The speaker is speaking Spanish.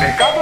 de